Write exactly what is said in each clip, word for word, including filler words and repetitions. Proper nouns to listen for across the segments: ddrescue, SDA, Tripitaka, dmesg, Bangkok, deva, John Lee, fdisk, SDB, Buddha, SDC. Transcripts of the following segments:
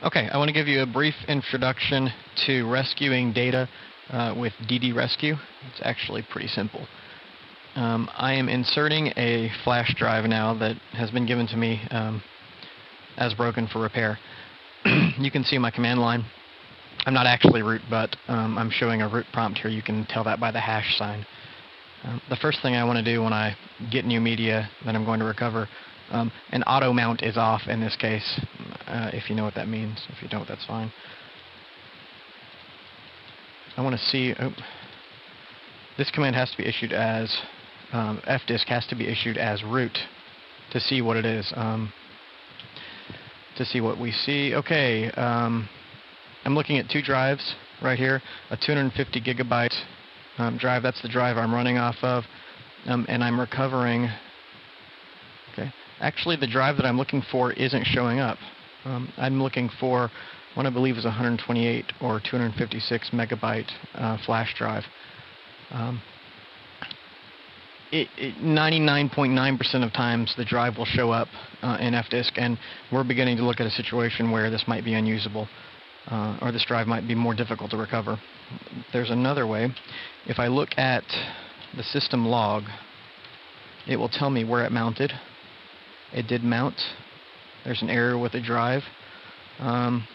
Okay, I want to give you a brief introduction to rescuing data uh, with ddrescue. It's actually pretty simple. Um, I am inserting a flash drive now that has been given to me um, as broken for repair. You can see my command line. I'm not actually root, but um, I'm showing a root prompt here. You can tell that by the hash sign. Um, the first thing I want to do when I get new media that I'm going to recover, um, an auto mount is off in this case, uh, if you know what that means. If you don't, that's fine. I want to see, oh, this command has to be issued as, um, fdisk has to be issued as root to see what it is, um, to see what we see. Okay, um, I'm looking at two drives right here, a two hundred fifty gigabyte Um, drive, that's the drive I'm running off of, um, and I'm recovering. Okay, actually the drive that I'm looking for isn't showing up. Um, I'm looking for what I believe is one hundred twenty-eight or two hundred fifty-six megabyte uh, flash drive. Um, ninety-nine point nine percent of times the drive will show up uh, in fdisk, and we're beginning to look at a situation where this might be unusable. Uh, or this drive might be more difficult to recover. There's another way. If I look at the system log, it will tell me where it mounted. It did mount. There's an error with the drive. Um,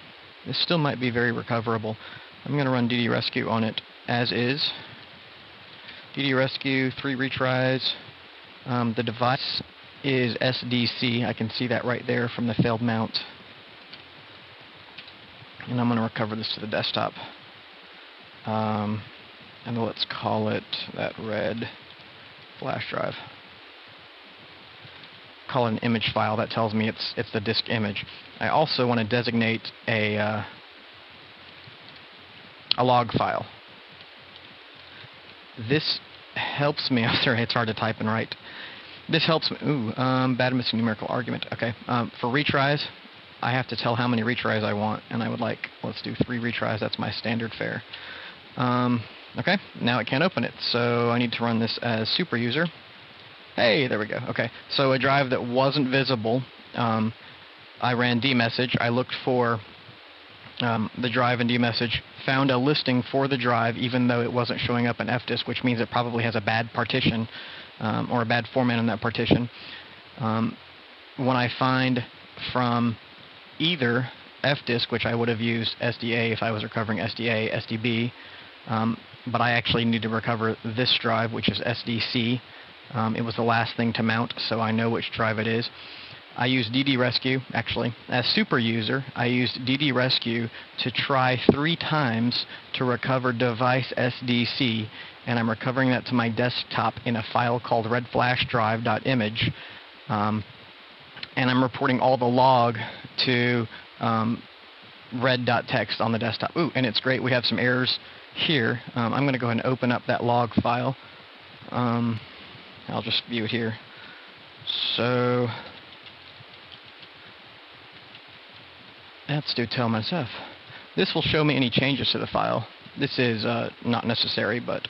this still might be very recoverable. I'm going to run ddrescue on it as is. ddrescue, three retries. Um, the device is S D C. I can see that right there from the failed mount. And I'm going to recover this to the desktop. Um, and let's call it that red flash drive. Call it an image file. That tells me it's it's the disk image. I also want to designate a uh, a log file. This helps me. I'm sorry, it's hard to type and write. This helps me. Ooh, um, bad missing numerical argument. Okay, um, for retries. I have to tell how many retries I want, and I would like, let's do three retries. That's my standard fare. Um, okay, now it can't open it, so I need to run this as super user. Hey, there we go. Okay, so a drive that wasn't visible, um, I ran dmesg. I looked for um, the drive in dmesg, found a listing for the drive, even though it wasn't showing up in fdisk, which means it probably has a bad partition um, or a bad format in that partition. Um, when I find from either fdisk, which I would have used S D A if I was recovering S D A, S D B, um, but I actually need to recover this drive, which is S D C. Um, it was the last thing to mount, so I know which drive it is. I used ddrescue, actually. As super user, I used ddrescue to try three times to recover device S D C, and I'm recovering that to my desktop in a file called redflashdrive.image. Um, and I'm reporting all the log to um, red.txt on the desktop. Ooh, and it's great, we have some errors here. Um, I'm going to go ahead and open up that log file. Um, I'll just view it here. So that's do tell myself. This will show me any changes to the file. This is uh, not necessary, but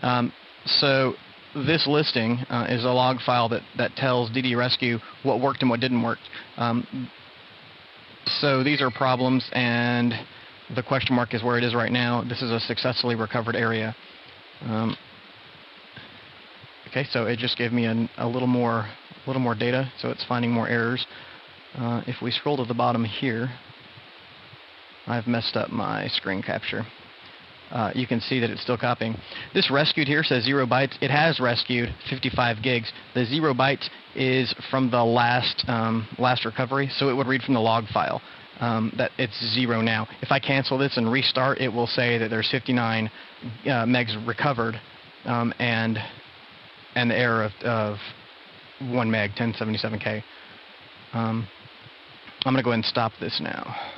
um, so. This listing uh, is a log file that, that tells ddrescue what worked and what didn't work. Um, so these are problems, and the question mark is where it is right now. This is a successfully recovered area. Um, okay, so it just gave me an, a little more, little more data, so it's finding more errors. Uh, if we scroll to the bottom here, I've messed up my screen capture. Uh, you can see that it's still copying. This rescued here says zero bytes. It has rescued fifty-five gigs. The zero bytes is from the last um, last recovery, so it would read from the log file um, that it's zero now. If I cancel this and restart, it will say that there's fifty-nine uh, megs recovered um, and and the error of, of one meg, ten seventy-seven K. Um, I'm going to go ahead and stop this now.